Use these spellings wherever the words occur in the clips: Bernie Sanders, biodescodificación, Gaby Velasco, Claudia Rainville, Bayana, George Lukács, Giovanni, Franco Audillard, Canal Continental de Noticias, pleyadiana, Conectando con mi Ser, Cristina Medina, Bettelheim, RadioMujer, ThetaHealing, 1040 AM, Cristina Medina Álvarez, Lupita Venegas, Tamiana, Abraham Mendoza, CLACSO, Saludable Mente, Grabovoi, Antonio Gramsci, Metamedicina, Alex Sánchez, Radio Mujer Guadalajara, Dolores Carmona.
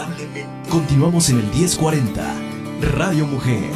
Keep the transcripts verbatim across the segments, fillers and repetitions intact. saludablemente. Continuamos en el diez cuarenta, Radio Mujer.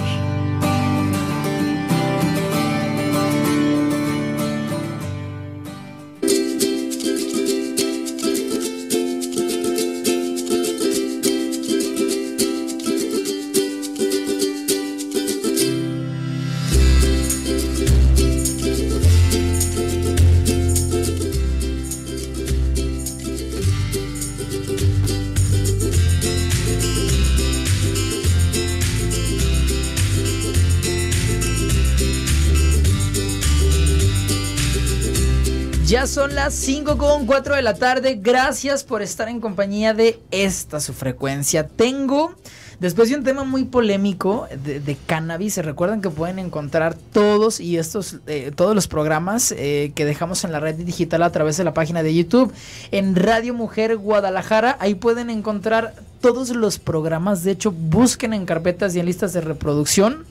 Ya son las cinco con cuatro de la tarde. Gracias por estar en compañía de esta su frecuencia. Tengo, después de un tema muy polémico de, de cannabis, se recuerdan que pueden encontrar todos y estos eh, todos los programas eh, que dejamos en la red digital a través de la página de YouTube en Radio Mujer Guadalajara. Ahí pueden encontrar todos los programas. De hecho, busquen en carpetas y en listas de reproducción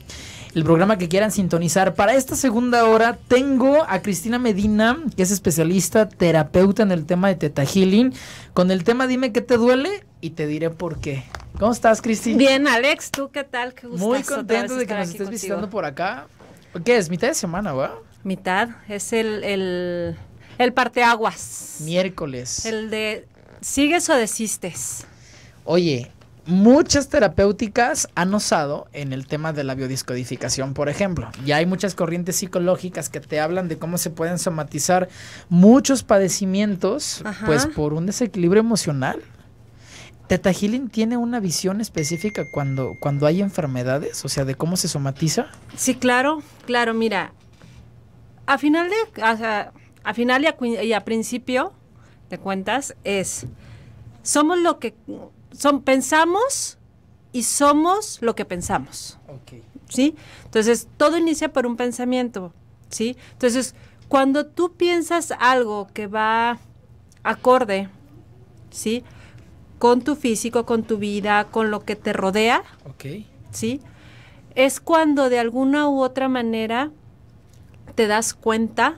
el programa que quieran sintonizar. Para esta segunda hora tengo a Cristina Medina, que es especialista, terapeuta en el tema de ThetaHealing, con el tema Dime qué te duele y te diré por qué. ¿Cómo estás, Cristina? Bien, Alex, ¿tú qué tal? Qué gustazo. Muy contento de que nos estés contigo. Visitando por acá. ¿Qué es? ¿Mitad de semana, va? Mitad, es el, el, el parteaguas. Miércoles. El de ¿sigues o desistes? Oye, muchas terapéuticas han osado en el tema de la biodiscodificación, por ejemplo. Ya hay muchas corrientes psicológicas que te hablan de cómo se pueden somatizar muchos padecimientos, ajá, pues por un desequilibrio emocional. ¿ThetaHealing tiene una visión específica cuando, cuando hay enfermedades? O sea, ¿de cómo se somatiza? Sí, claro, claro, mira. A final, de, a, a final y, a, y a principio de cuentas es, somos lo que... Son, pensamos y somos lo que pensamos, okay, ¿sí? Entonces, todo inicia por un pensamiento, ¿sí? Entonces, cuando tú piensas algo que va acorde, ¿sí? Con tu físico, con tu vida, con lo que te rodea, okay, ¿sí? Es cuando de alguna u otra manera te das cuenta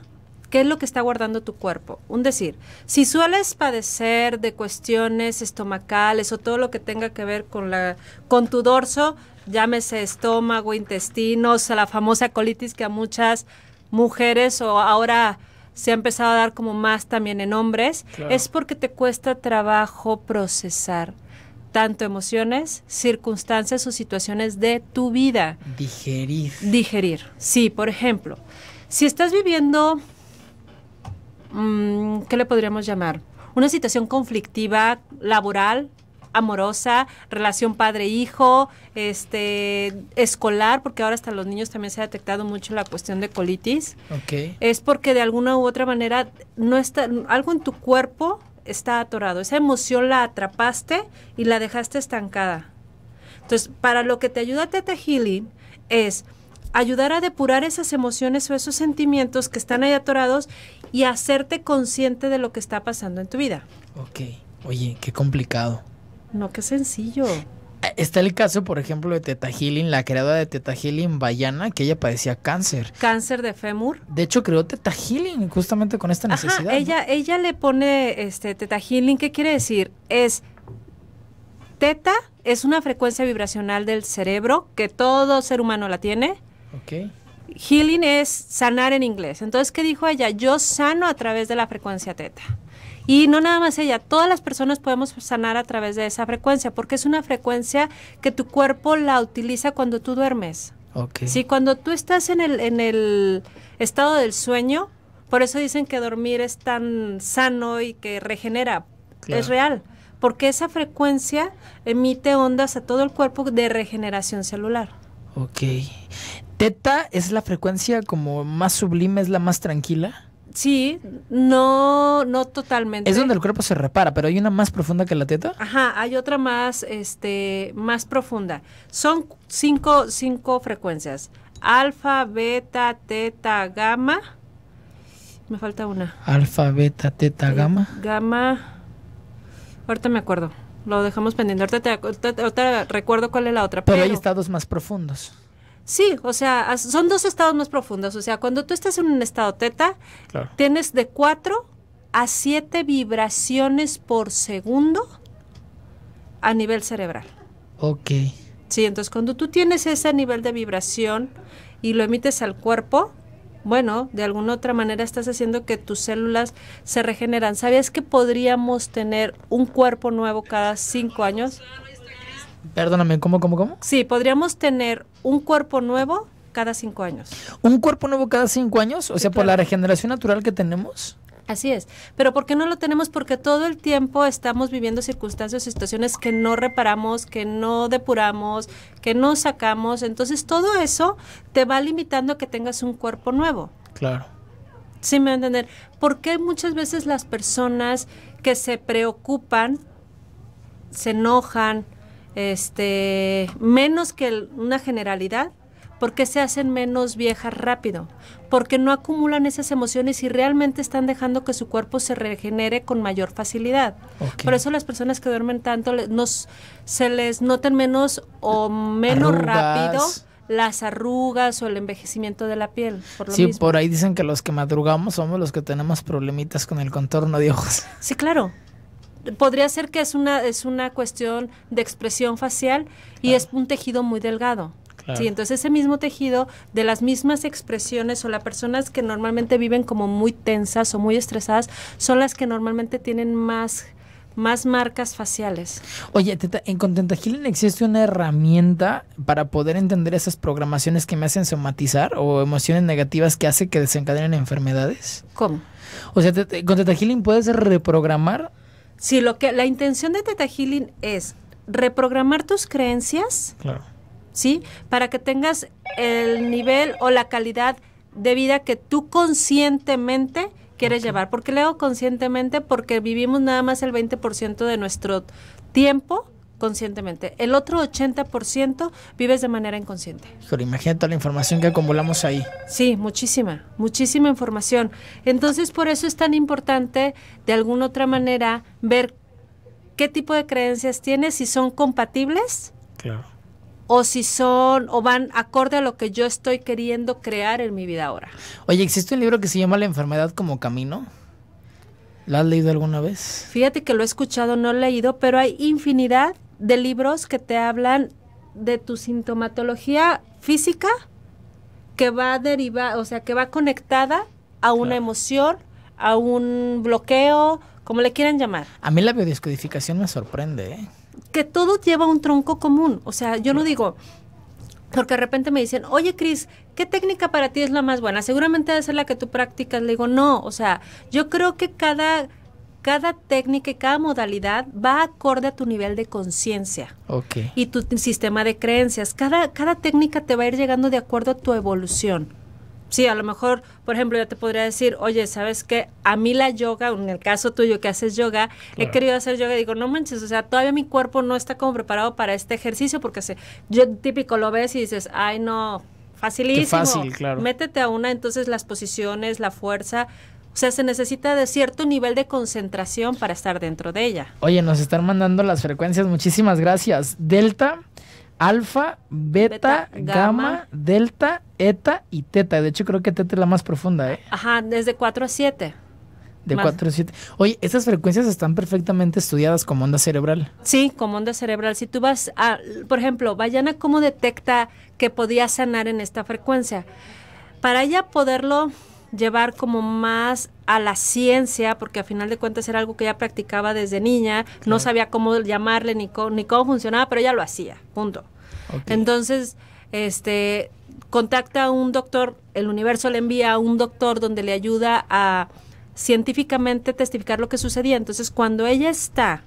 qué es lo que está guardando tu cuerpo. Un decir, si sueles padecer de cuestiones estomacales o todo lo que tenga que ver con la con tu dorso, llámese estómago, intestinos, la famosa colitis que a muchas mujeres o ahora se ha empezado a dar como más también en hombres, claro, es porque te cuesta trabajo procesar tanto emociones, circunstancias o situaciones de tu vida. Digerir. Digerir. Sí, por ejemplo, si estás viviendo... ¿qué le podríamos llamar? Una situación conflictiva, laboral, amorosa, relación padre-hijo, este, escolar, porque ahora hasta los niños también se ha detectado mucho la cuestión de colitis. Okay. Es porque de alguna u otra manera no está, algo en tu cuerpo está atorado. Esa emoción la atrapaste y la dejaste estancada. Entonces, para lo que te ayuda ThetaHealing es ayudar a depurar esas emociones o esos sentimientos que están ahí atorados y hacerte consciente de lo que está pasando en tu vida. Ok. Oye, qué complicado. No, qué sencillo. Está el caso, por ejemplo, de ThetaHealing, la creadora de ThetaHealing, Bayana, que ella padecía cáncer. Cáncer de fémur. De hecho, creó ThetaHealing justamente con esta necesidad. Ajá, ella, ¿no? Ella le pone este ThetaHealing, ¿qué quiere decir? Es... Teta es una frecuencia vibracional del cerebro que todo ser humano la tiene. Okay. Healing es sanar en inglés. Entonces, ¿qué dijo ella? Yo sano a través de la frecuencia teta. Y no nada más ella, todas las personas podemos sanar a través de esa frecuencia, porque es una frecuencia que tu cuerpo la utiliza cuando tú duermes. Okay. Sí, cuando tú estás en el, en el estado del sueño, por eso dicen que dormir es tan sano y que regenera. Claro. Es real, porque esa frecuencia emite ondas a todo el cuerpo de regeneración celular. Ok. ¿Teta es la frecuencia como más sublime, es la más tranquila? Sí, no, no totalmente. Es donde el cuerpo se repara, pero ¿hay una más profunda que la teta? Ajá, hay otra más, este, más profunda. Son cinco, cinco frecuencias. Alfa, beta, teta, gamma. Me falta una. Alfa, beta, teta, gamma. Gamma. Ahorita me acuerdo. Lo dejamos pendiente. Ahorita, te, ahorita, ahorita recuerdo cuál es la otra. Pero, pero hay estados más profundos. Sí, o sea, son dos estados más profundos. O sea, cuando tú estás en un estado teta, claro, tienes de cuatro a siete vibraciones por segundo a nivel cerebral. Ok. Sí, entonces cuando tú tienes ese nivel de vibración y lo emites al cuerpo, bueno, de alguna otra manera estás haciendo que tus células se regeneran. ¿Sabías que podríamos tener un cuerpo nuevo cada cinco años? Perdóname, ¿cómo, cómo, cómo? Sí, podríamos tener un cuerpo nuevo cada cinco años. ¿Un cuerpo nuevo cada cinco años? O sea, sí, claro, por la regeneración natural que tenemos. Así es. Pero ¿por qué no lo tenemos? Porque todo el tiempo estamos viviendo circunstancias y situaciones que no reparamos, que no depuramos, que no sacamos. Entonces, todo eso te va limitando a que tengas un cuerpo nuevo. Claro. Sí, me va a entender. ¿Por qué muchas veces las personas que se preocupan, se enojan, este, menos que el, una generalidad? Porque se hacen menos viejas rápido, porque no acumulan esas emociones y realmente están dejando que su cuerpo se regenere con mayor facilidad. Okay. Por eso las personas que duermen tanto nos, se les notan menos o menos arrugas. Rápido las arrugas o el envejecimiento de la piel. Por lo sí, mismo. Por ahí dicen que los que madrugamos somos los que tenemos problemitas con el contorno de ojos. Sí, claro. Podría ser que es una, es una cuestión de expresión facial y claro, es un tejido muy delgado. Claro. Sí, entonces ese mismo tejido de las mismas expresiones o las personas que normalmente viven como muy tensas o muy estresadas son las que normalmente tienen más, más marcas faciales. Oye, Teta, en ThetaHealing existe una herramienta para poder entender esas programaciones que me hacen somatizar o emociones negativas que hace que desencadenen enfermedades. ¿Cómo? O sea, con ThetaHealing puedes reprogramar. Sí, lo que la intención de ThetaHealing es reprogramar tus creencias. Claro. ¿Sí? Para que tengas el nivel o la calidad de vida que tú conscientemente quieres okay. llevar. ¿Por qué le hago conscientemente? Porque vivimos nada más el veinte por ciento de nuestro tiempo conscientemente. El otro ochenta por ciento vives de manera inconsciente. Pero imagínate toda la información que acumulamos ahí. Sí, muchísima, muchísima información. Entonces, por eso es tan importante, de alguna otra manera, ver qué tipo de creencias tienes, si son compatibles. Claro. O si son, o van acorde a lo que yo estoy queriendo crear en mi vida ahora. Oye, existe un libro que se llama La enfermedad como camino. ¿La has leído alguna vez? Fíjate que lo he escuchado, no lo he leído, pero hay infinidad de libros que te hablan de tu sintomatología física que va a derivar, o sea, que va conectada a una claro. emoción, a un bloqueo, como le quieran llamar. A mí la biodescodificación me sorprende, ¿eh? Que todo lleva un tronco común, o sea, yo no digo, porque de repente me dicen, oye Cris, ¿qué técnica para ti es la más buena? Seguramente debe ser la que tú practicas. Le digo, no, o sea, yo creo que cada, cada técnica y cada modalidad va acorde a tu nivel de conciencia okay. y tu sistema de creencias. Cada, cada técnica te va a ir llegando de acuerdo a tu evolución. Sí, a lo mejor, por ejemplo, yo te podría decir, oye, ¿sabes qué? A mí la yoga, en el caso tuyo que haces yoga, claro. he querido hacer yoga y digo, no manches, o sea, todavía mi cuerpo no está como preparado para este ejercicio porque se, yo típico lo ves y dices, ay, no, facilísimo. Qué fácil, claro. Métete a una, entonces las posiciones, la fuerza, o sea, se necesita de cierto nivel de concentración para estar dentro de ella. Oye, nos están mandando las frecuencias, muchísimas gracias. Delta, alfa, beta, beta gamma, gamma, delta, eta y teta. De hecho, creo que teta es la más profunda, ¿eh? Ajá, desde cuatro a siete. De más. cuatro a siete. Oye, estas frecuencias están perfectamente estudiadas como onda cerebral. Sí, como onda cerebral. Si tú vas a, por ejemplo, Bayana, ¿cómo detecta que podía sanar en esta frecuencia? Para ella poderlo llevar como más a la ciencia, porque a final de cuentas era algo que ella practicaba desde niña, claro. no sabía cómo llamarle ni cómo, ni cómo funcionaba, pero ella lo hacía, punto. Okay. Entonces, este, contacta a un doctor, el universo le envía a un doctor donde le ayuda a científicamente testificar lo que sucedía. Entonces, cuando ella está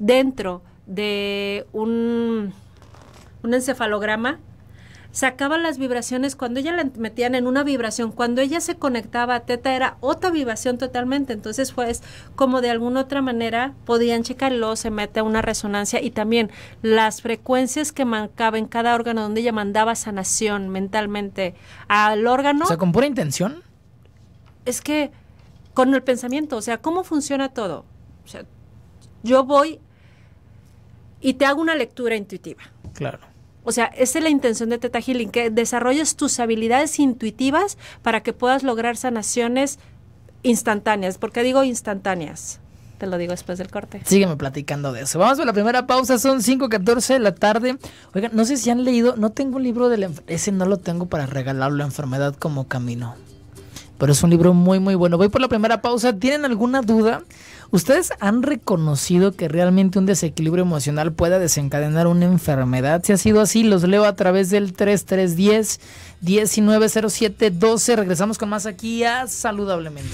dentro de un, un encefalograma, sacaba las vibraciones, cuando ella la metían en una vibración, cuando ella se conectaba a Teta era otra vibración totalmente, entonces pues como de alguna otra manera podían checarlo, se mete a una resonancia y también las frecuencias que marcaba en cada órgano donde ella mandaba sanación mentalmente al órgano. O sea, ¿con pura intención? Es que con el pensamiento, o sea, ¿cómo funciona todo? O sea, yo voy y te hago una lectura intuitiva. Claro. O sea, esa es la intención de ThetaHealing, que desarrolles tus habilidades intuitivas para que puedas lograr sanaciones instantáneas. ¿Por qué digo instantáneas? Te lo digo después del corte. Sígueme platicando de eso. Vamos a la primera pausa, son cinco catorce de la tarde. Oigan, no sé si han leído, no tengo un libro de la enfermedad, ese no lo tengo para regalarlo, La enfermedad como camino. Pero es un libro muy, muy bueno. Voy por la primera pausa. ¿Tienen alguna duda? ¿Ustedes han reconocido que realmente un desequilibrio emocional pueda desencadenar una enfermedad? Si ha sido así, los leo a través del tres tres uno cero, uno nueve cero siete uno dos. Regresamos con más aquí a Saludablemente.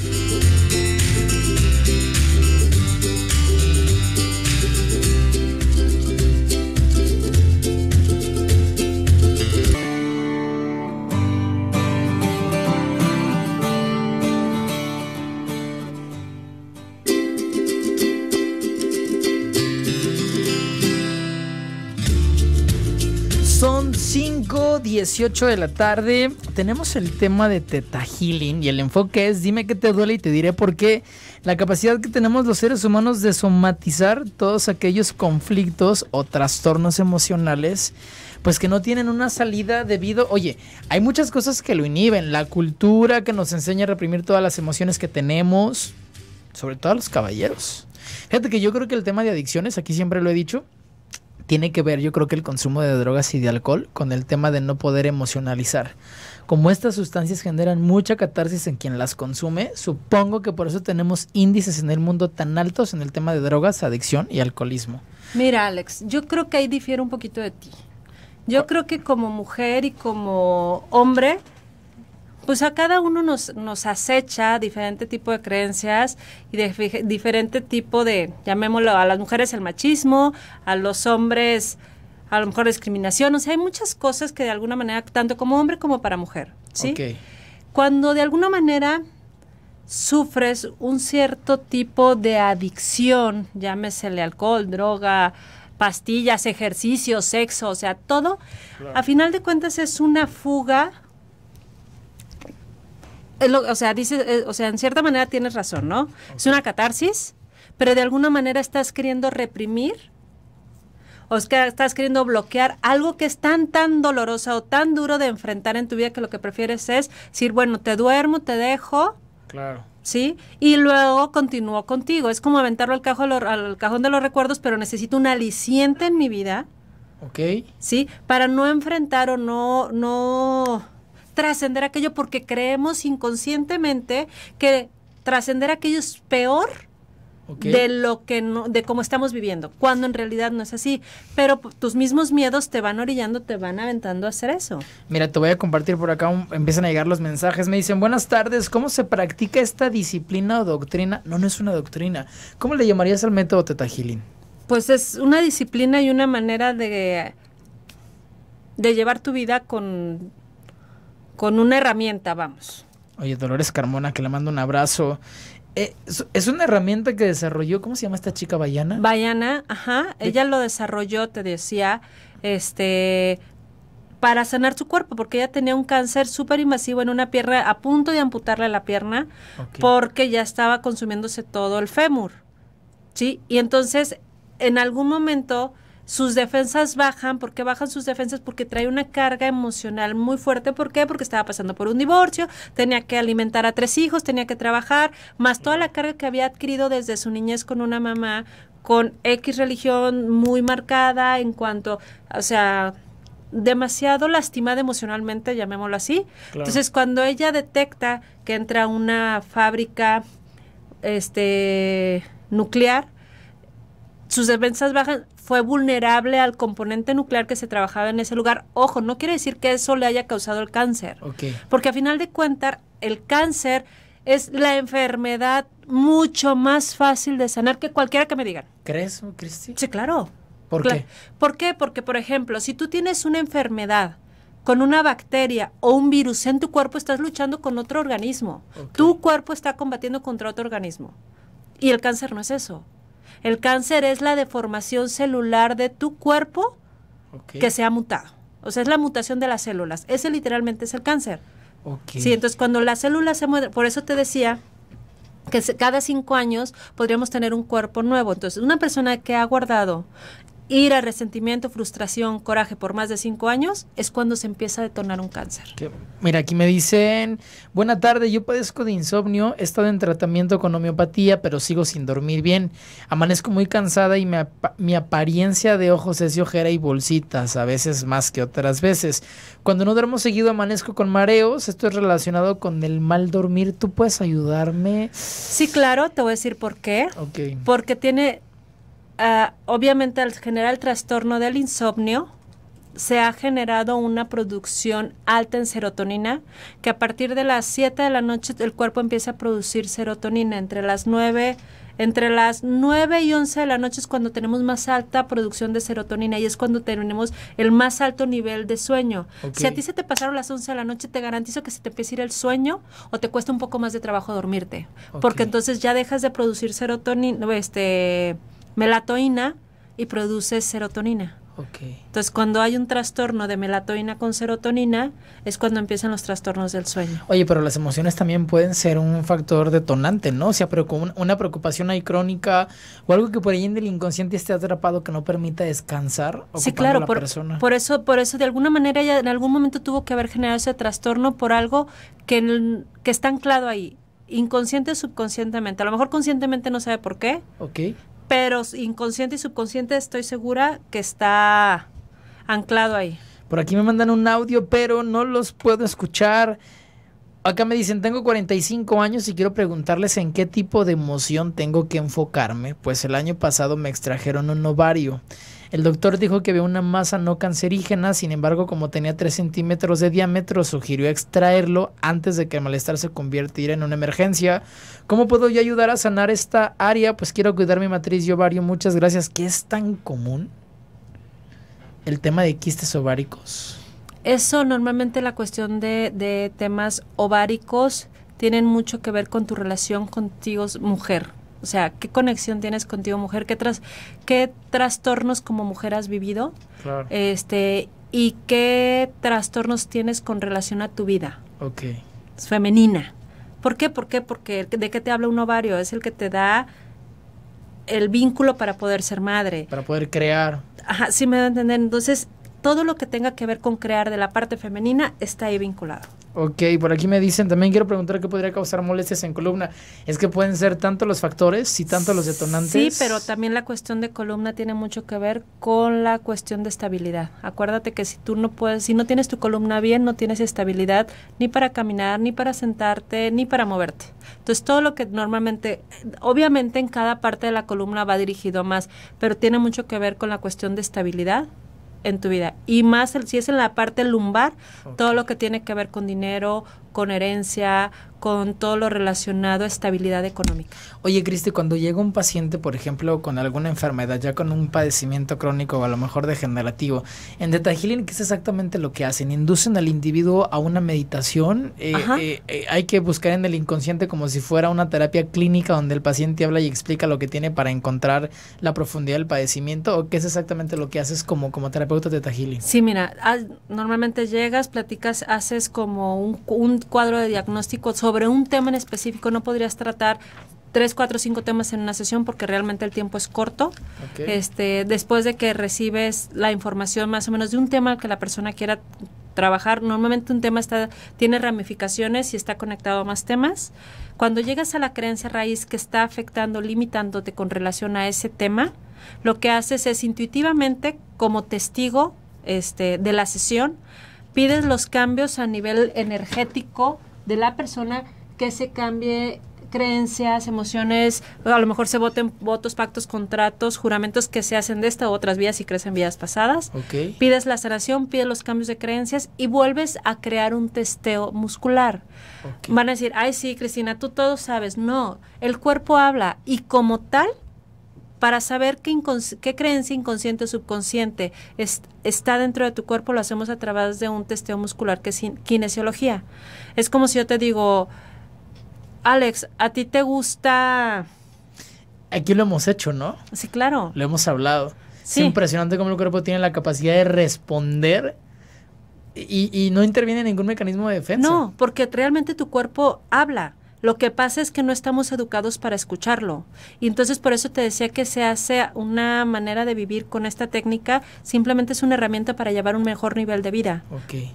Son cinco dieciocho de la tarde. Tenemos el tema de ThetaHealing y el enfoque es dime qué te duele y te diré por qué. La capacidad que tenemos los seres humanos de somatizar todos aquellos conflictos o trastornos emocionales, pues que no tienen una salida debido. Oye, hay muchas cosas que lo inhiben. La cultura que nos enseña a reprimir todas las emociones que tenemos, sobre todo a los caballeros. Fíjate que yo creo que el tema de adicciones, aquí siempre lo he dicho, tiene que ver, yo creo que el consumo de drogas y de alcohol con el tema de no poder emocionalizar. Como estas sustancias generan mucha catarsis en quien las consume, supongo que por eso tenemos índices en el mundo tan altos en el tema de drogas, adicción y alcoholismo. Mira, Alex, yo creo que ahí difiero un poquito de ti. Yo creo que como mujer y como hombre, pues a cada uno nos, nos acecha diferente tipo de creencias y de, diferente tipo de, llamémoslo, a las mujeres el machismo, a los hombres a lo mejor discriminación, o sea, hay muchas cosas que de alguna manera, tanto como hombre como para mujer, ¿sí? Okay. Cuando de alguna manera sufres un cierto tipo de adicción, llámesele alcohol, droga, pastillas, ejercicio, sexo, o sea, todo, claro, a final de cuentas es una fuga. O sea, dice, o sea, en cierta manera tienes razón, ¿no? Okay. Es una catarsis, pero de alguna manera estás queriendo reprimir o es que estás queriendo bloquear algo que es tan, tan doloroso o tan duro de enfrentar en tu vida que lo que prefieres es decir, bueno, te duermo, te dejo. Claro. ¿Sí? Y luego continúo contigo. Es como aventarlo al cajón, al cajón de los recuerdos, pero necesito un aliciente en mi vida. Ok. ¿Sí? Para no enfrentar o no... no trascender aquello, porque creemos inconscientemente que trascender aquello es peor, okay, de lo que no, de cómo estamos viviendo, cuando en realidad no es así, pero tus mismos miedos te van orillando, te van aventando a hacer eso. Mira, te voy a compartir por acá, un, empiezan a llegar los mensajes, me dicen, buenas tardes, ¿cómo se practica esta disciplina o doctrina? No, no es una doctrina. ¿Cómo le llamarías al método ThetaHealing? Pues es una disciplina y una manera de, de llevar tu vida con... con una herramienta, vamos. Oye, Dolores Carmona, que le mando un abrazo. Eh, es una herramienta que desarrolló, ¿cómo se llama esta chica? Bayana. Bayana, ajá. De... Ella lo desarrolló, te decía, este, para sanar su cuerpo, porque ella tenía un cáncer súper invasivo en una pierna, a punto de amputarle la pierna, okay, porque ya estaba consumiéndose todo el fémur, ¿sí? Y entonces, en algún momento... sus defensas bajan. ¿Por qué bajan sus defensas? Porque trae una carga emocional muy fuerte. ¿Por qué? Porque estaba pasando por un divorcio, tenía que alimentar a tres hijos, tenía que trabajar, más toda la carga que había adquirido desde su niñez con una mamá con X religión muy marcada en cuanto, o sea, demasiado lastimada emocionalmente, llamémoslo así. Claro. Entonces, cuando ella detecta que entra a una fábrica este, nuclear, sus defensas bajan, fue vulnerable al componente nuclear que se trabajaba en ese lugar. Ojo, no quiere decir que eso le haya causado el cáncer. Okay. Porque a final de cuentas, el cáncer es la enfermedad mucho más fácil de sanar que cualquiera que me digan. ¿Crees, Cristi? Sí, claro. ¿Por Cla- qué? ¿Por qué? Porque, por ejemplo, si tú tienes una enfermedad con una bacteria o un virus en tu cuerpo, estás luchando con otro organismo. Okay. Tu cuerpo está combatiendo contra otro organismo. Y el cáncer no es eso. El cáncer es la deformación celular de tu cuerpo, okay, que se ha mutado. O sea, es la mutación de las células. Ese literalmente es el cáncer. Okay. Sí, entonces cuando las células se mueven, por eso te decía que cada cinco años podríamos tener un cuerpo nuevo. Entonces, una persona que ha guardado ira, resentimiento, frustración, coraje por más de cinco años, es cuando se empieza a detonar un cáncer. Que, mira, aquí me dicen, buena tarde, yo padezco de insomnio, he estado en tratamiento con homeopatía, pero sigo sin dormir bien. Amanezco muy cansada y me ap- mi apariencia de ojos es de ojera y bolsitas, a veces más que otras veces. Cuando no duermo seguido amanezco con mareos, esto es relacionado con el mal dormir. ¿Tú puedes ayudarme? Sí, claro, te voy a decir por qué. Okay. Porque tiene... Uh, obviamente al generar el trastorno del insomnio se ha generado una producción alta en serotonina, que a partir de las siete de la noche el cuerpo empieza a producir serotonina. Entre las nueve, entre las nueve y once de la noche es cuando tenemos más alta producción de serotonina y es cuando tenemos el más alto nivel de sueño. Okay. Si a ti se te pasaron las once de la noche, te garantizo que se te empieza a ir el sueño o te cuesta un poco más de trabajo dormirte. Okay. Porque entonces ya dejas de producir serotonina, este... melatonina y produce serotonina. Okay. Entonces, cuando hay un trastorno de melatonina con serotonina, es cuando empiezan los trastornos del sueño. Oye, pero las emociones también pueden ser un factor detonante, ¿no? O sea, una preocupación ahí crónica o algo que por ahí en el inconsciente esté atrapado que no permita descansar. Sí, claro, a la por, persona. por eso, por eso de alguna manera ya en algún momento tuvo que haber generado ese trastorno por algo que, el, que está anclado ahí, inconsciente o subconscientemente. A lo mejor conscientemente no sabe por qué. Ok. Pero inconsciente y subconsciente estoy segura que está anclado ahí. Por aquí me mandan un audio, pero no los puedo escuchar. Acá me dicen, tengo cuarenta y cinco años y quiero preguntarles en qué tipo de emoción tengo que enfocarme, pues el año pasado me extrajeron un ovario. El doctor dijo que había una masa no cancerígena, sin embargo, como tenía tres centímetros de diámetro, sugirió extraerlo antes de que el malestar se convirtiera en una emergencia. ¿Cómo puedo yo ayudar a sanar esta área? Pues quiero cuidar mi matriz y ovario, muchas gracias. ¿Qué es tan común el tema de quistes ováricos? Eso normalmente la cuestión de, de temas ováricos tienen mucho que ver con tu relación contigo mujer. O sea, ¿qué conexión tienes contigo mujer? ¿Qué, tras, qué trastornos como mujer has vivido? Claro. Este, ¿y qué trastornos tienes con relación a tu vida? Okay. Femenina. ¿Por qué? ¿Por qué? Porque ¿de qué te habla un ovario? Es el que te da el vínculo para poder ser madre. Para poder crear. Ajá, sí me va a entender. Entonces... todo lo que tenga que ver con crear de la parte femenina está ahí vinculado. Ok, por aquí me dicen, también quiero preguntar qué podría causar molestias en columna. Es que pueden ser tanto los factores y tanto los detonantes. Sí, pero también la cuestión de columna tiene mucho que ver con la cuestión de estabilidad. Acuérdate que si tú no puedes, si no tienes tu columna bien, no tienes estabilidad ni para caminar, ni para sentarte, ni para moverte. Entonces, todo lo que normalmente, obviamente en cada parte de la columna va dirigido más, pero tiene mucho que ver con la cuestión de estabilidad en tu vida, y más el, si es en la parte lumbar, okay, todo lo que tiene que ver con dinero, con herencia, con todo lo relacionado a estabilidad económica. Oye, Cristi, cuando llega un paciente, por ejemplo, con alguna enfermedad, ya con un padecimiento crónico o a lo mejor degenerativo, en ThetaHealing, ¿qué es exactamente lo que hacen? ¿Inducen al individuo a una meditación? Eh, eh, eh, hay que buscar en el inconsciente como si fuera una terapia clínica donde el paciente habla y explica lo que tiene para encontrar la profundidad del padecimiento, ¿o qué es exactamente lo que haces como, como terapeuta ThetaHealing? Sí, mira, al, normalmente llegas, platicas, haces como un, un cuadro de diagnóstico sobre un tema en específico. No podrías tratar tres, cuatro, cinco temas en una sesión porque realmente el tiempo es corto. Okay. Este, después de que recibes la información más o menos de un tema que la persona quiera trabajar, normalmente un tema está, tiene ramificaciones y está conectado a más temas. Cuando llegas a la creencia raíz que está afectando, limitándote con relación a ese tema, lo que haces es intuitivamente, como testigo este, de la sesión, pides los cambios a nivel energético de la persona, que se cambie creencias, emociones, a lo mejor se voten votos, pactos, contratos, juramentos que se hacen de esta u otras vías y crecen vías pasadas. Okay. Pides la sanación, pides los cambios de creencias y vuelves a crear un testeo muscular. Okay. Van a decir, ay sí, Cristina, tú todo sabes. No, el cuerpo habla y como tal, para saber qué, qué creencia inconsciente o subconsciente es, está dentro de tu cuerpo, lo hacemos a través de un testeo muscular que es kinesiología. Es como si yo te digo, Alex, ¿a ti te gusta...? Aquí lo hemos hecho, ¿no? Sí, claro. Lo hemos hablado. Sí. Es impresionante cómo el cuerpo tiene la capacidad de responder y, y no interviene ningún mecanismo de defensa. No, porque realmente tu cuerpo habla. Lo que pasa es que no estamos educados para escucharlo. Y entonces por eso te decía que se hace una manera de vivir con esta técnica, simplemente es una herramienta para llevar un mejor nivel de vida. Ok.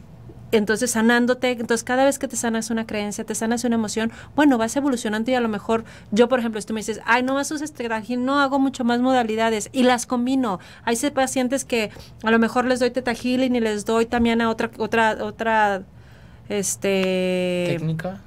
Entonces sanándote, entonces cada vez que te sanas una creencia, te sanas una emoción, bueno, vas evolucionando y a lo mejor, yo por ejemplo, tú me dices, ay, no más usas tetahealing, no hago mucho más modalidades y las combino. Hay pacientes que a lo mejor les doy tetahealing y les doy también a otra, otra, otra, este... ¿técnica?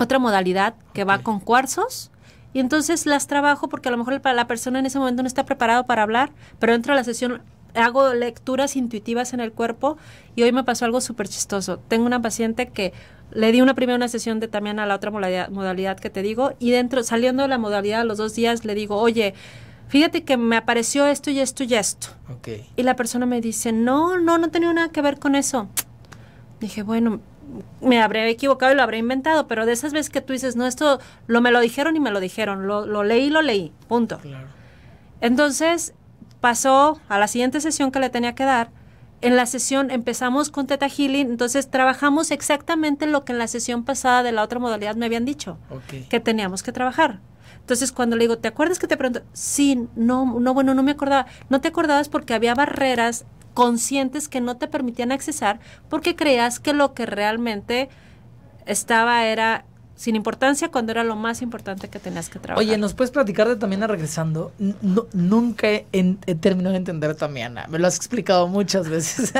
Otra modalidad que okay. va con cuarzos. Y entonces las trabajo porque a lo mejor la persona en ese momento no está preparada para hablar, pero dentro de la sesión hago lecturas intuitivas en el cuerpo. Y hoy me pasó algo súper chistoso. Tengo una paciente que le di una primera una sesión de también a la otra modalidad, modalidad que te digo, y dentro saliendo de la modalidad a los dos días le digo, oye, fíjate que me apareció esto y esto y esto. Okay. Y la persona me dice, no, no, no tenía nada que ver con eso. Dije, bueno, me habré equivocado y lo habré inventado, pero de esas veces que tú dices, no, esto lo me lo dijeron y me lo dijeron, lo, lo leí, lo leí, punto. Claro. Entonces pasó a la siguiente sesión que le tenía que dar. En la sesión empezamos con Theta Healing, entonces trabajamos exactamente lo que en la sesión pasada de la otra modalidad me habían dicho, okay. que teníamos que trabajar. Entonces cuando le digo, ¿te acuerdas que te pregunto? Sí, no, no, bueno, no me acordaba. No te acordabas porque había barreras conscientes que no te permitían accesar porque creías que lo que realmente estaba era sin importancia cuando era lo más importante que tenías que trabajar. Oye, ¿nos puedes platicar de Tamiana regresando? No, nunca he, en, he terminado de entender a Tamiana. Me lo has explicado muchas veces.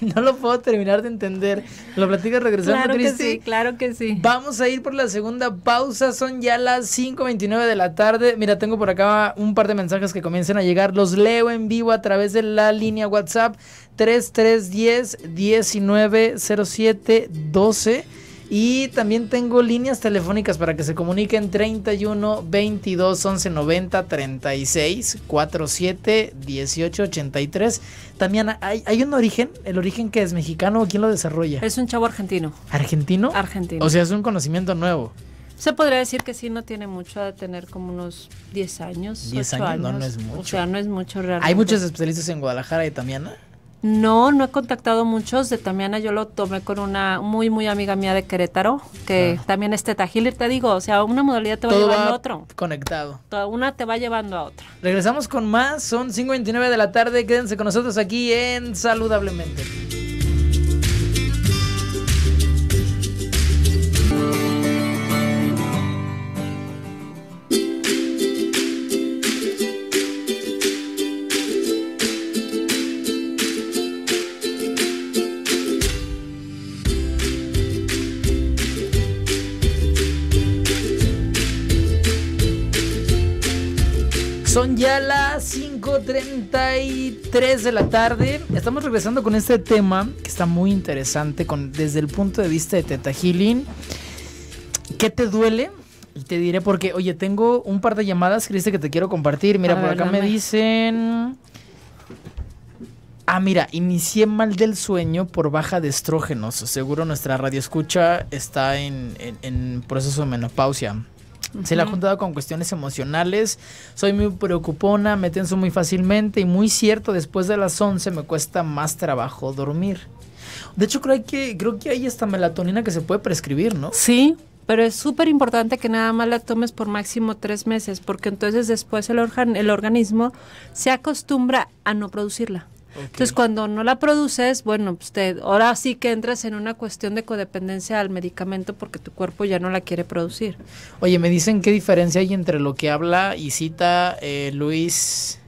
No lo puedo terminar de entender. ¿Lo platicas regresando? Claro que sí, claro que sí. Vamos a ir por la segunda pausa. Son ya las cinco veintinueve de la tarde. Mira, tengo por acá un par de mensajes que comiencen a llegar. Los leo en vivo a través de la línea WhatsApp tres tres uno cero, uno nueve cero siete, uno dos. Y también tengo líneas telefónicas para que se comuniquen treinta y uno, veintidós, once noventa, treinta y seis, cuarenta y siete, dieciocho ochenta y tres. Tamiana, ¿hay, ¿hay un origen? ¿El origen que es mexicano o quién lo desarrolla? Es un chavo argentino. ¿Argentino? Argentino. O sea, es un conocimiento nuevo. Se podría decir que sí, no tiene mucho, ha de tener como unos diez años. diez años, no, no es mucho. O sea, no es mucho realmente. ¿Hay muchos especialistas en Guadalajara de Tamiana? No, no he contactado muchos de Tamiana, yo lo tomé con una muy, muy amiga mía de Querétaro, que ah. también es Theta Healer, te digo, o sea, una modalidad te va Todo llevando va a otro. Conectado. Toda una te va llevando a otra. Regresamos con más, son cinco veintinueve de la tarde, quédense con nosotros aquí en Saludablemente. Son ya las cinco treinta y tres de la tarde. Estamos regresando con este tema que está muy interesante con, desde el punto de vista de Theta Healing. ¿Qué te duele? Y te diré porque, oye, tengo un par de llamadas, Cristi, que te quiero compartir. Mira, a por ver, acá dame. Me dicen... Ah, mira, inicié mal del sueño por baja de estrógenos. Seguro nuestra radioescucha está en, en, en proceso de menopausia. Se la ha juntado con cuestiones emocionales. Soy muy preocupona, me tenso muy fácilmente. Y muy cierto, después de las once me cuesta más trabajo dormir. De hecho, creo que, creo que hay esta melatonina que se puede prescribir, ¿no? Sí, pero es súper importante que nada más la tomes por máximo tres meses. Porque entonces después el, organ, el organismo se acostumbra a no producirla. Okay. Entonces, cuando no la produces, bueno, pues te, ahora sí que entras en una cuestión de codependencia al medicamento porque tu cuerpo ya no la quiere producir. Oye, me dicen qué diferencia hay entre lo que habla y cita eh, Luis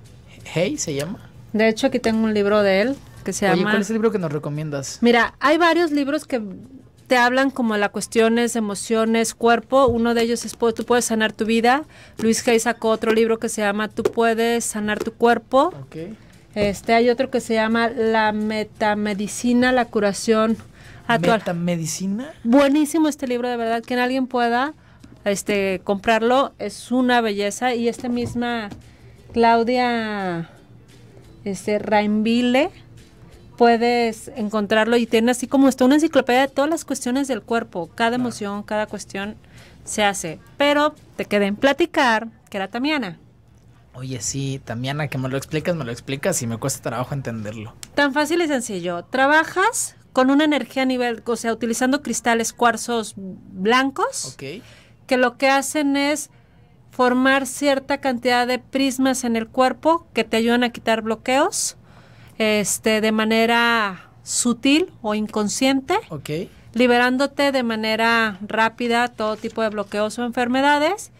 Hay, ¿se llama? De hecho, aquí tengo un libro de él que se Oye, llama... Oye, ¿cuál es el libro que nos recomiendas? Mira, hay varios libros que te hablan como la cuestiones, emociones, cuerpo. Uno de ellos es Tú puedes sanar tu vida. Luis Hay sacó otro libro que se llama Tú puedes sanar tu cuerpo. Ok. Este, hay otro que se llama La Metamedicina, la curación actual. ¿Metamedicina? Buenísimo este libro, de verdad, que alguien pueda este, comprarlo, es una belleza. Y esta misma Claudia este, Rainville, puedes encontrarlo y tiene así como está una enciclopedia de todas las cuestiones del cuerpo, cada emoción, cada cuestión se hace. Pero te quedé en platicar, que era Tamiana. Oye, sí, Tamiana, que me lo explicas, me lo explicas y me cuesta trabajo entenderlo. Tan fácil y sencillo. Trabajas con una energía a nivel, o sea, utilizando cristales, cuarzos blancos. Ok. que lo que hacen es formar cierta cantidad de prismas en el cuerpo que te ayudan a quitar bloqueos este, de manera sutil o inconsciente, okay, liberándote de manera rápida todo tipo de bloqueos o enfermedades,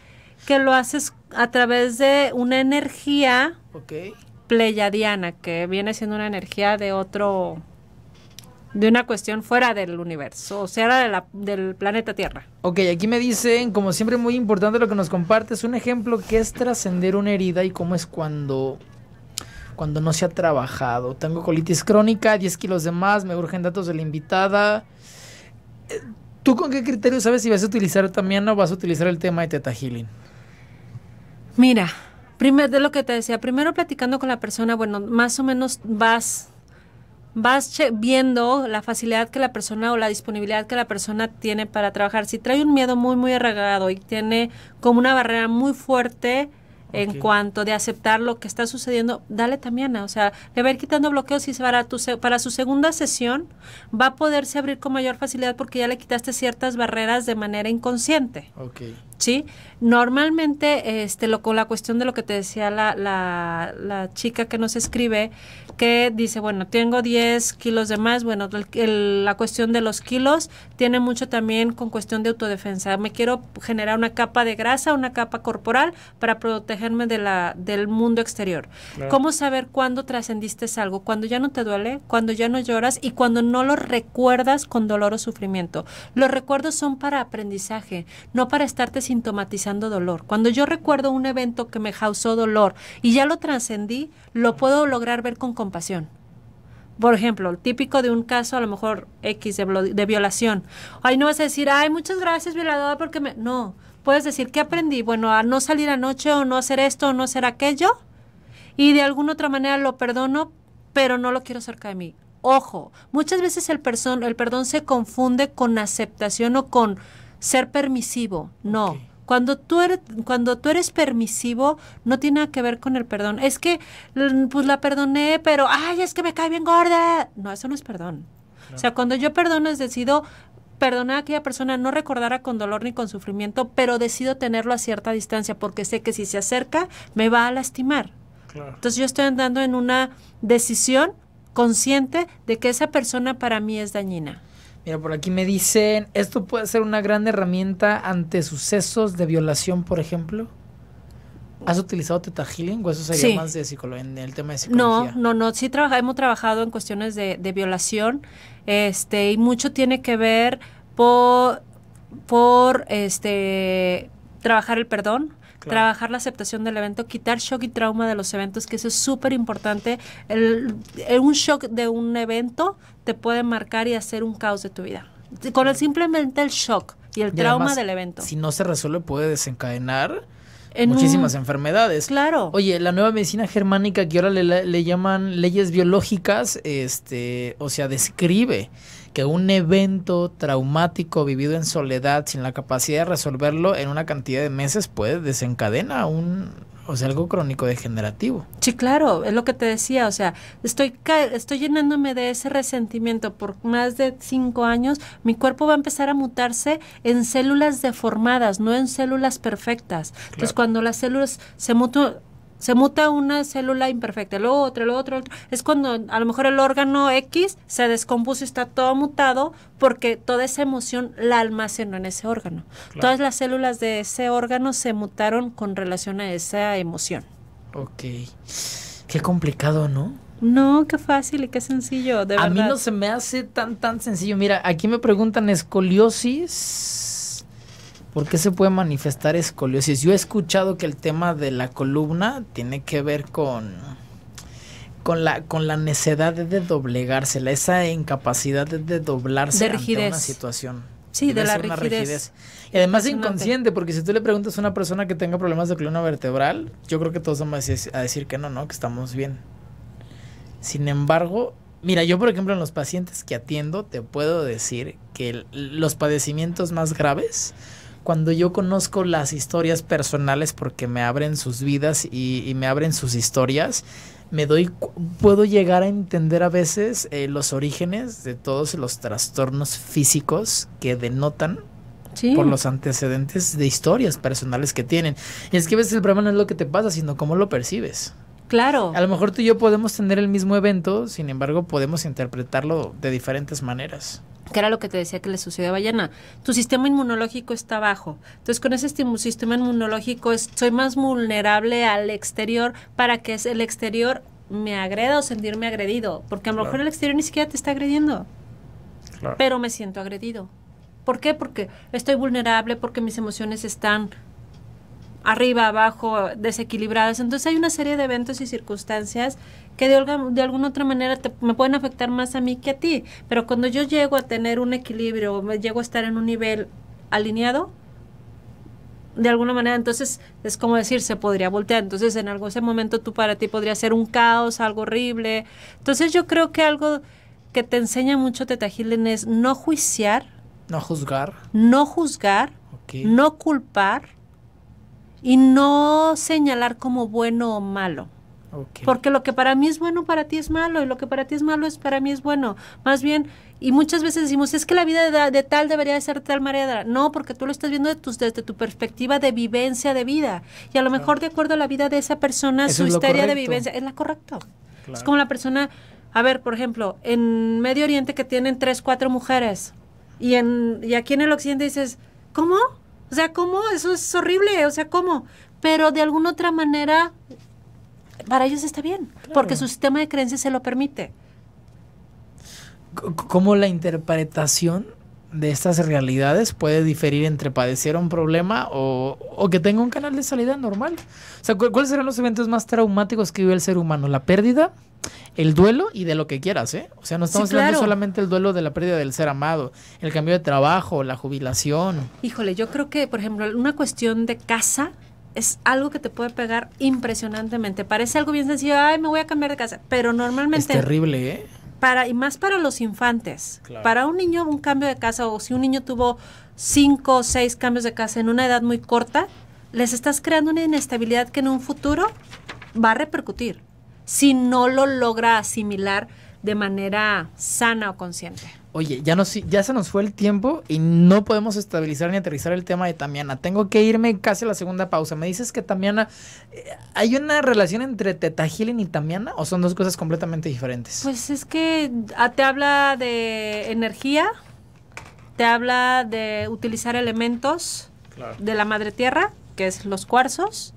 que lo haces a través de una energía, okay, pleyadiana, que viene siendo una energía de otro, de una cuestión fuera del universo, o sea, de la, del planeta Tierra. Ok, aquí me dicen, como siempre muy importante lo que nos compartes, un ejemplo que es trascender una herida y cómo es cuando, cuando no se ha trabajado. Tengo colitis crónica, diez kilos de más, me urgen datos de la invitada. ¿Tú con qué criterio sabes si vas a utilizar Tamiana o vas a utilizar el tema de Theta Healing? Mira, primero de lo que te decía, primero platicando con la persona, bueno, más o menos vas... vas viendo la facilidad que la persona o la disponibilidad que la persona tiene para trabajar. Si trae un miedo muy, muy arraigado y tiene como una barrera muy fuerte, okay, en cuanto de aceptar lo que está sucediendo, dale Tamiana. O sea, le va a ir quitando bloqueos y se va a tu se para su segunda sesión va a poderse abrir con mayor facilidad porque ya le quitaste ciertas barreras de manera inconsciente. Okay. ¿Sí? Normalmente, este, lo, con la cuestión de lo que te decía la, la, la chica que nos escribe, que dice, bueno, tengo diez kilos de más, bueno, el, el, la cuestión de los kilos tiene mucho también con cuestión de autodefensa. Me quiero generar una capa de grasa, una capa corporal para protegerme de la, del mundo exterior. Claro. ¿Cómo saber cuándo trascendiste algo? Cuando ya no te duele, cuando ya no lloras y cuando no lo recuerdas con dolor o sufrimiento. Los recuerdos son para aprendizaje, no para estarte sintomatizando dolor. Cuando yo recuerdo un evento que me causó dolor y ya lo trascendí, lo puedo lograr ver con compasión. Por ejemplo, el típico de un caso a lo mejor X de, de violación. Ay, no vas a decir, ay, muchas gracias violadora porque me... No, puedes decir, ¿qué aprendí? Bueno, a no salir anoche o no hacer esto o no hacer aquello, y de alguna otra manera lo perdono, pero no lo quiero cerca de mí. Ojo, muchas veces el, el perdón se confunde con aceptación o con ser permisivo. No, okay. Cuando tú eres, cuando tú eres permisivo, no tiene nada que ver con el perdón. Es que, pues la perdoné, pero, ay, es que me cae bien gorda. No, eso no es perdón. No. O sea, cuando yo perdono es decido perdonar a aquella persona, no recordará con dolor ni con sufrimiento, pero decido tenerlo a cierta distancia porque sé que si se acerca me va a lastimar. Claro. Entonces yo estoy andando en una decisión consciente de que esa persona para mí es dañina. Mira, por aquí me dicen, ¿esto puede ser una gran herramienta ante sucesos de violación, por ejemplo? ¿Has utilizado Theta Healing o eso sería sí. más de psicología, en el tema de psicología? No, no, no, sí trabaja, hemos trabajado en cuestiones de, de violación, este, y mucho tiene que ver por, por este, trabajar el perdón. Claro. Trabajar la aceptación del evento, quitar shock y trauma de los eventos, que eso es súper importante. El, el, un shock de un evento te puede marcar y hacer un caos de tu vida. Con el, simplemente el shock y el y trauma además, del evento. Si no se resuelve, puede desencadenar en muchísimas un, enfermedades. Claro. Oye, la nueva medicina germánica que ahora le, le llaman leyes biológicas, este, o sea, describe que un evento traumático vivido en soledad, sin la capacidad de resolverlo en una cantidad de meses, puede desencadenar un, o sea, algo crónico degenerativo. Sí, claro, es lo que te decía, o sea, estoy, estoy llenándome de ese resentimiento por más de cinco años, mi cuerpo va a empezar a mutarse en células deformadas, no en células perfectas. Claro. Entonces, cuando las células se mutan, se muta una célula imperfecta, lo otro, lo otro, otro, es cuando a lo mejor el órgano X se descompuso y está todo mutado porque toda esa emoción la almacenó en ese órgano. Claro. Todas las células de ese órgano se mutaron con relación a esa emoción. Ok. Qué complicado, ¿no? No, qué fácil y qué sencillo, de verdad. A mí no se me hace tan, tan sencillo. Mira, aquí me preguntan escoliosis. ¿Por qué se puede manifestar escoliosis? Yo he escuchado que el tema de la columna tiene que ver con, con, la, con la necesidad de, de doblegársela, esa incapacidad de, de doblarse de rigidez ante una situación. Sí, debe de la rigidez. rigidez. Y además inconsciente, porque si tú le preguntas a una persona que tenga problemas de columna vertebral, yo creo que todos van a decir, a decir que no, no, que estamos bien. Sin embargo... Mira, yo por ejemplo en los pacientes que atiendo te puedo decir que el, los padecimientos más graves... Cuando yo conozco las historias personales porque me abren sus vidas y, y me abren sus historias, me doy, puedo llegar a entender a veces eh, los orígenes de todos los trastornos físicos que denotan sí, por los antecedentes de historias personales que tienen. Y es que a veces el problema no es lo que te pasa, sino cómo lo percibes. Claro. A lo mejor tú y yo podemos tener el mismo evento, sin embargo, podemos interpretarlo de diferentes maneras. Que era lo que te decía que le sucedió a Bayana. Tu sistema inmunológico está bajo. Entonces, con ese sistema inmunológico es, soy más vulnerable al exterior para que el exterior me agreda o sentirme agredido. Porque a lo claro. mejor el exterior ni siquiera te está agrediendo. Claro. Pero me siento agredido. ¿Por qué? Porque estoy vulnerable, porque mis emociones están arriba, abajo, desequilibradas. Entonces hay una serie de eventos y circunstancias que de, olga, de alguna otra manera te, me pueden afectar más a mí que a ti. Pero cuando yo llego a tener un equilibrio, me llego a estar en un nivel alineado, de alguna manera, entonces es como decir, se podría voltear. Entonces en algún ese momento tú para ti podría ser un caos, algo horrible. Entonces yo creo que algo que te enseña mucho Theta Healing es no juiciar. No juzgar. No juzgar, okay. no culpar. Y no señalar como bueno o malo. Okay. Porque lo que para mí es bueno, para ti es malo. Y lo que para ti es malo, es para mí es bueno. Más bien, y muchas veces decimos, es que la vida de, de tal debería de ser tal manera. No, porque tú lo estás viendo de tus, desde tu perspectiva de vivencia de vida. Y a lo mejor, de acuerdo a la vida de esa persona, eso su historia de vivencia es la correcta. Claro. Es como la persona, a ver, por ejemplo, en Medio Oriente que tienen tres, cuatro mujeres. Y, en, y aquí en el occidente dices, ¿cómo? O sea, ¿cómo? Eso es horrible, o sea, ¿cómo? Pero de alguna otra manera, para ellos está bien, claro. porque su sistema de creencias se lo permite. C- como la interpretación de estas realidades puede diferir entre padecer un problema o, o que tenga un canal de salida normal. O sea, ¿cu- ¿cuáles serán los eventos más traumáticos que vive el ser humano? La pérdida, el duelo y de lo que quieras, ¿eh? O sea, no estamos sí, claro. hablando solamente del duelo de la pérdida del ser amado, el cambio de trabajo, la jubilación. Híjole, yo creo que, por ejemplo, una cuestión de casa es algo que te puede pegar impresionantemente. Parece algo bien sencillo, ay, me voy a cambiar de casa, pero normalmente... Es terrible, ¿eh? Para, y más para los infantes. Claro. Para un niño, un cambio de casa, o si un niño tuvo cinco o seis cambios de casa en una edad muy corta, les estás creando una inestabilidad que en un futuro va a repercutir. Si no lo logra asimilar de manera sana o consciente. Oye, ya, nos, ya se nos fue el tiempo y no podemos estabilizar ni aterrizar el tema de Tamiana. Tengo que irme casi a la segunda pausa. ¿Me dices que Tamiana, eh, hay una relación entre Theta Healing y Tamiana o son dos cosas completamente diferentes? Pues es que te habla de energía, te habla de utilizar elementos claro. de la madre tierra, que es los cuarzos.